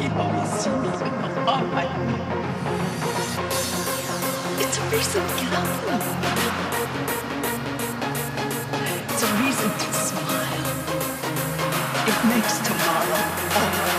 people will see me with the spotlight. It's a reason to get up. It's a reason to smile. It makes tomorrow all right.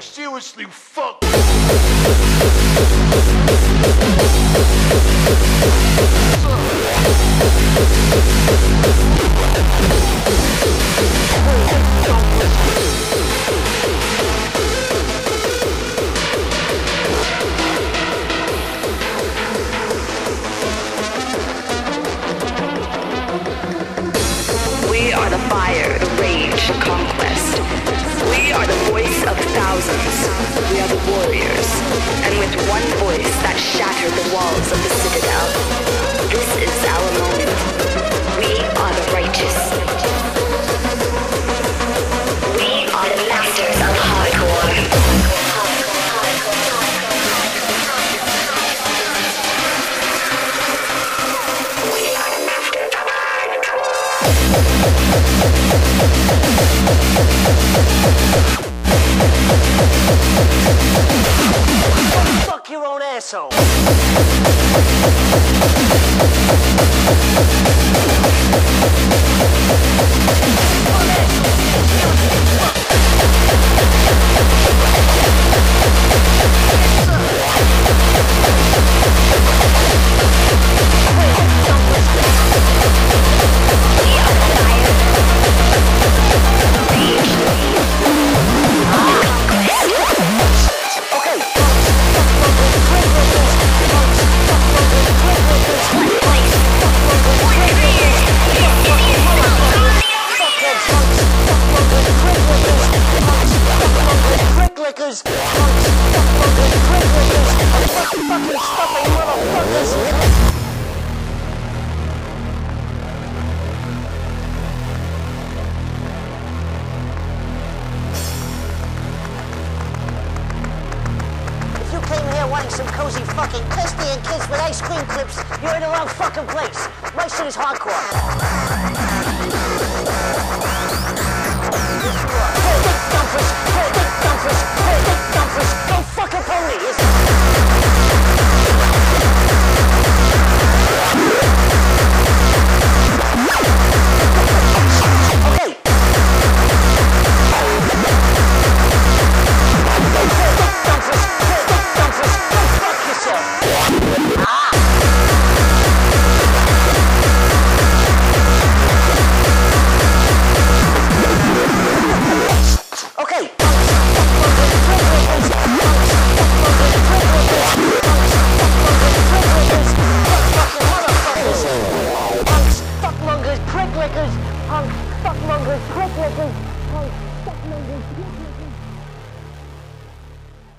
Seriously, fuck. fire, the rage, the conquest. We are the voice of thousands. We are the warriors. And with one voice that shattered the walls of the citadel, this is our moment. We are the righteous. We are the masters of hardcore. Fuck your own asshole.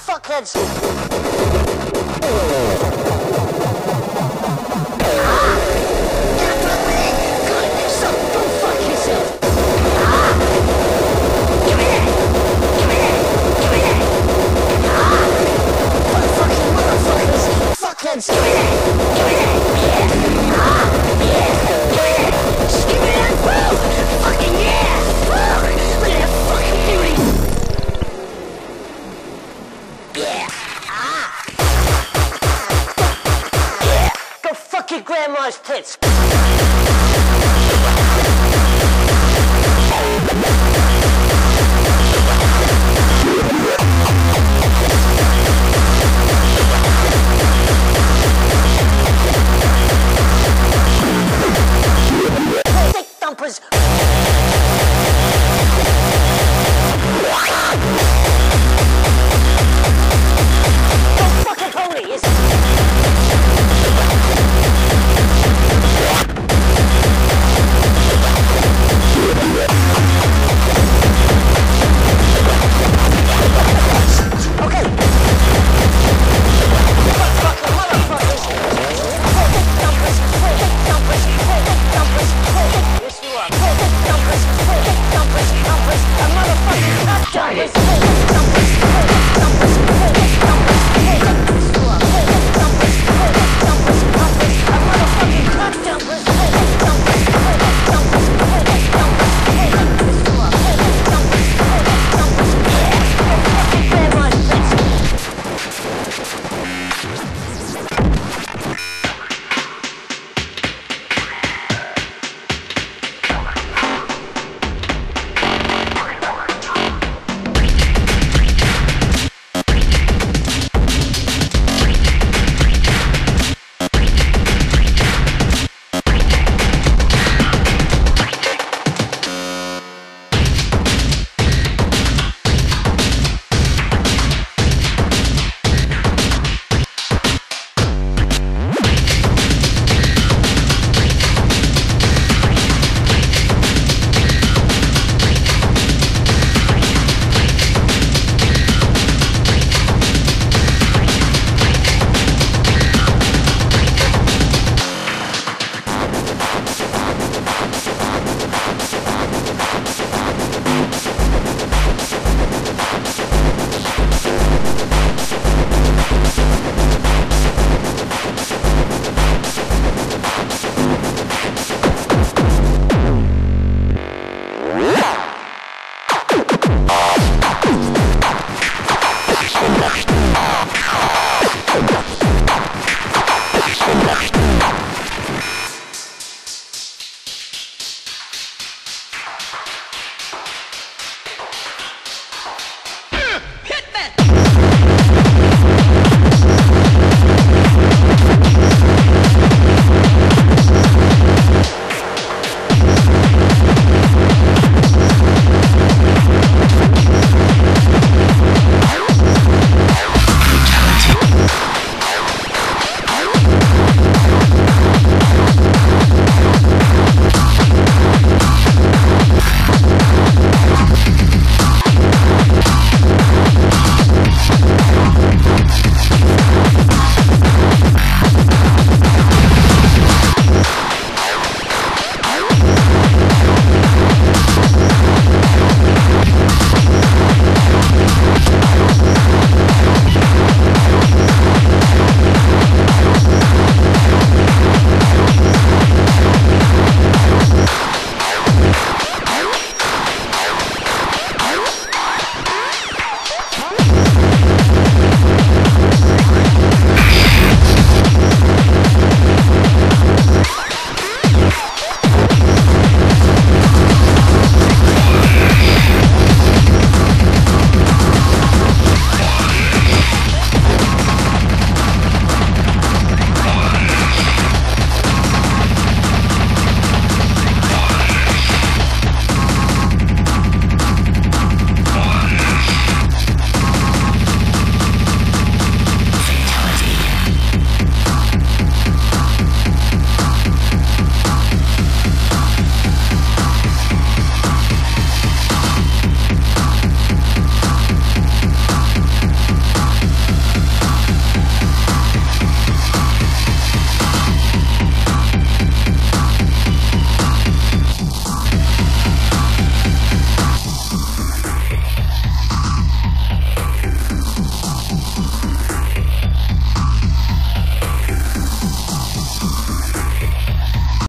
Fuckheads!